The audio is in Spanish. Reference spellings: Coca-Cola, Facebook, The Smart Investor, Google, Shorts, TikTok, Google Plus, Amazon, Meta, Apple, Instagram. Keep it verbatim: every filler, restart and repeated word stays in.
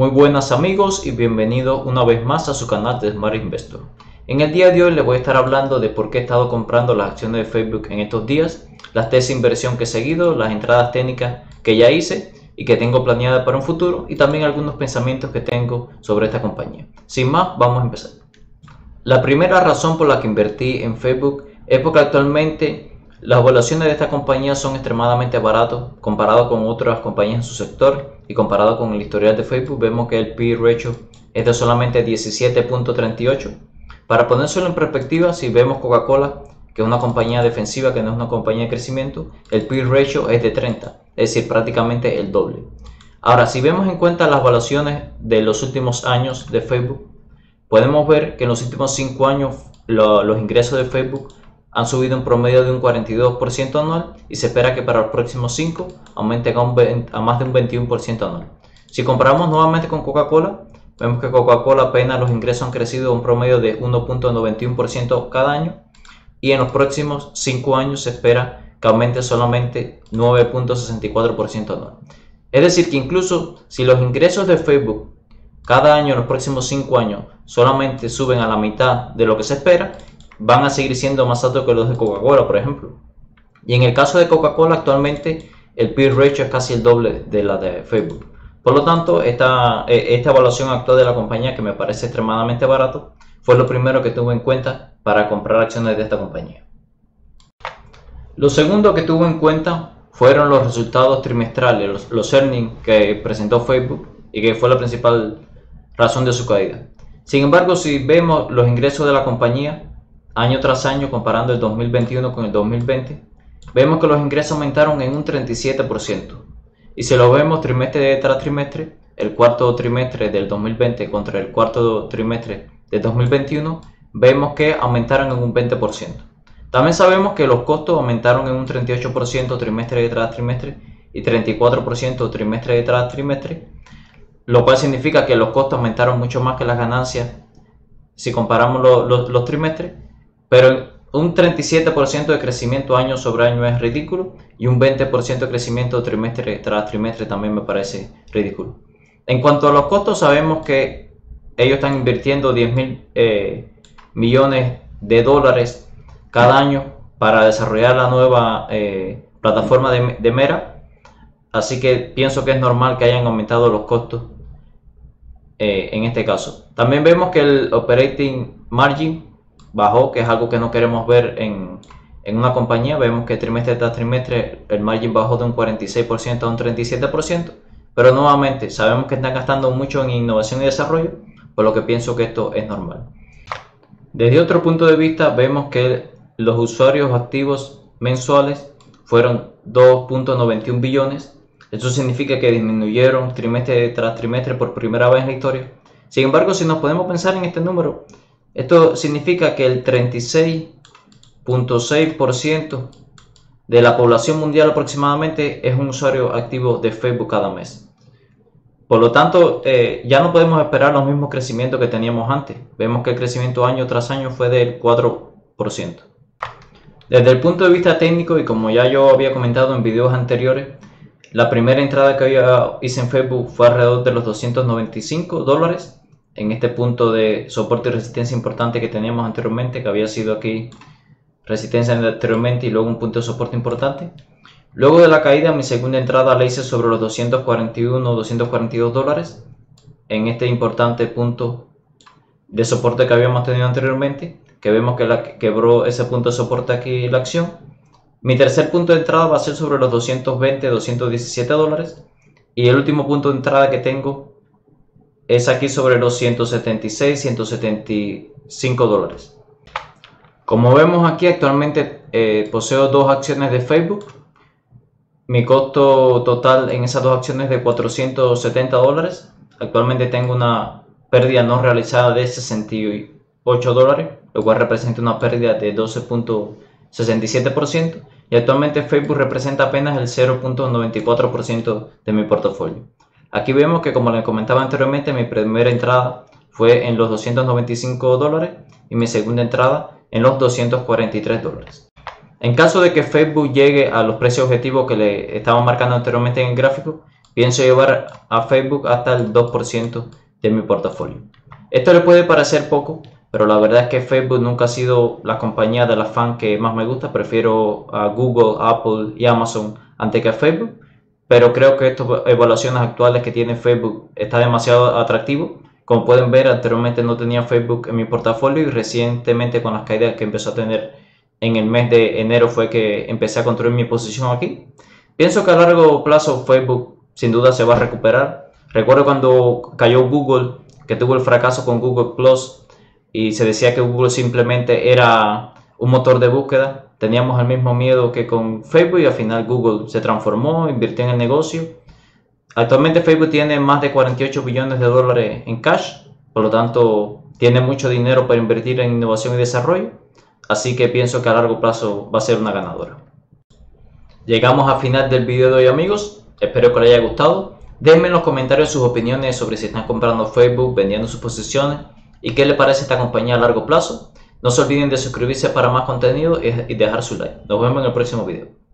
Muy buenas amigos y bienvenidos una vez más a su canal de Smart Investor. En el día de hoy les voy a estar hablando de por qué he estado comprando las acciones de Facebook en estos días, las tesis de inversión que he seguido, las entradas técnicas que ya hice y que tengo planeada para un futuro y también algunos pensamientos que tengo sobre esta compañía. Sin más, vamos a empezar. La primera razón por la que invertí en Facebook es porque actualmente las valoraciones de esta compañía son extremadamente baratas comparado con otras compañías en su sector. Y comparado con el historial de Facebook, vemos que el P E ratio es de solamente diecisiete punto treinta y ocho. Para ponérselo en perspectiva, si vemos Coca-Cola, que es una compañía defensiva, que no es una compañía de crecimiento, el P E ratio es de treinta, es decir, prácticamente el doble. Ahora, si vemos en cuenta las valuaciones de los últimos años de Facebook, podemos ver que en los últimos cinco años lo, los ingresos de Facebook han subido en promedio de un cuarenta y dos por ciento anual y se espera que para los próximos cinco aumenten a, un, a más de un veintiuno por ciento anual. Si comparamos nuevamente con Coca-Cola, vemos que Coca-Cola apenas los ingresos han crecido un promedio de uno punto noventa y uno por ciento cada año y en los próximos cinco años se espera que aumente solamente nueve punto sesenta y cuatro por ciento anual. Es decir que incluso si los ingresos de Facebook cada año en los próximos cinco años solamente suben a la mitad de lo que se espera, van a seguir siendo más altos que los de Coca-Cola, por ejemplo. Y en el caso de Coca-Cola, actualmente el P E ratio es casi el doble de la de Facebook. Por lo tanto, esta, esta evaluación actual de la compañía, que me parece extremadamente barato, fue lo primero que tuve en cuenta para comprar acciones de esta compañía. Lo segundo que tuve en cuenta fueron los resultados trimestrales, los, los earnings que presentó Facebook y que fue la principal razón de su caída. Sin embargo, si vemos los ingresos de la compañía año tras año, comparando el dos mil veintiuno con el dos mil veinte, vemos que los ingresos aumentaron en un treinta y siete por ciento. Y si lo vemos trimestre tras trimestre, el cuarto trimestre del dos mil veinte contra el cuarto trimestre del dos mil veintiuno, vemos que aumentaron en un veinte por ciento. También sabemos que los costos aumentaron en un treinta y ocho por ciento trimestre tras trimestre y treinta y cuatro por ciento trimestre tras trimestre, lo cual significa que los costos aumentaron mucho más que las ganancias si comparamos lo, lo, los trimestres. Pero un treinta y siete por ciento de crecimiento año sobre año es ridículo y un veinte por ciento de crecimiento trimestre tras trimestre también me parece ridículo. En cuanto a los costos, sabemos que ellos están invirtiendo diez mil eh, millones de dólares cada año para desarrollar la nueva eh, plataforma de, de Meta. Así que pienso que es normal que hayan aumentado los costos eh, en este caso. También vemos que el operating margin bajó, que es algo que no queremos ver en, en una compañía. Vemos que trimestre tras trimestre el margen bajó de un cuarenta y seis por ciento a un treinta y siete por ciento, pero nuevamente sabemos que están gastando mucho en innovación y desarrollo, por lo que pienso que esto es normal. Desde otro punto de vista, vemos que los usuarios activos mensuales fueron dos punto noventa y uno billones. Eso significa que disminuyeron trimestre tras trimestre por primera vez en la historia. Sin embargo, si nos podemos pensar en este número, esto significa que el treinta y seis punto seis por ciento de la población mundial aproximadamente es un usuario activo de Facebook cada mes. Por lo tanto, eh, ya no podemos esperar los mismos crecimientos que teníamos antes. Vemos que el crecimiento año tras año fue del cuatro por ciento. Desde el punto de vista técnico, y como ya yo había comentado en videos anteriores, la primera entrada que yo hice en Facebook fue alrededor de los doscientos noventa y cinco dólares. En este punto de soporte y resistencia importante que teníamos anteriormente, que había sido aquí resistencia anteriormente y luego un punto de soporte importante. Luego de la caída, mi segunda entrada la hice sobre los doscientos cuarenta y uno, doscientos cuarenta y dos dólares en este importante punto de soporte que habíamos tenido anteriormente, que vemos que la quebró ese punto de soporte aquí la acción. Mi tercer punto de entrada va a ser sobre los doscientos veinte, doscientos diecisiete dólares y el último punto de entrada que tengo es aquí sobre los ciento setenta y seis, ciento setenta y cinco dólares. Como vemos aquí, actualmente eh, poseo dos acciones de Facebook. Mi costo total en esas dos acciones es de cuatrocientos setenta dólares. Actualmente tengo una pérdida no realizada de sesenta y ocho dólares, lo cual representa una pérdida de doce punto sesenta y siete por ciento. Y actualmente Facebook representa apenas el cero punto noventa y cuatro por ciento de mi portafolio. Aquí vemos que, como les comentaba anteriormente, mi primera entrada fue en los doscientos noventa y cinco dólares y mi segunda entrada en los doscientos cuarenta y tres dólares. En caso de que Facebook llegue a los precios objetivos que le estaba marcando anteriormente en el gráfico, Pienso llevar a Facebook hasta el dos por ciento de mi portafolio. Esto le puede parecer poco, pero la verdad es que Facebook nunca ha sido la compañía de las fans que más me gusta. Prefiero a Google, Apple y Amazon antes que a Facebook. Pero creo que estas evaluaciones actuales que tiene Facebook está demasiado atractivo. Como pueden ver, anteriormente no tenía Facebook en mi portafolio y recientemente con las caídas que empezó a tener en el mes de enero fue que empecé a construir mi posición aquí. Pienso que a largo plazo Facebook sin duda se va a recuperar. Recuerdo cuando cayó Google, que tuvo el fracaso con Google Plus y se decía que Google simplemente era un motor de búsqueda. Teníamos el mismo miedo que con Facebook y al final Google se transformó, invirtió en el negocio. Actualmente Facebook tiene más de cuarenta y ocho billones de dólares en cash, por lo tanto tiene mucho dinero para invertir en innovación y desarrollo, así que pienso que a largo plazo va a ser una ganadora. Llegamos al final del video de hoy, amigos, espero que les haya gustado. Déjenme en los comentarios sus opiniones sobre si están comprando Facebook, vendiendo sus posiciones y qué les parece esta compañía a largo plazo. No se olviden de suscribirse para más contenido y dejar su like. Nos vemos en el próximo video.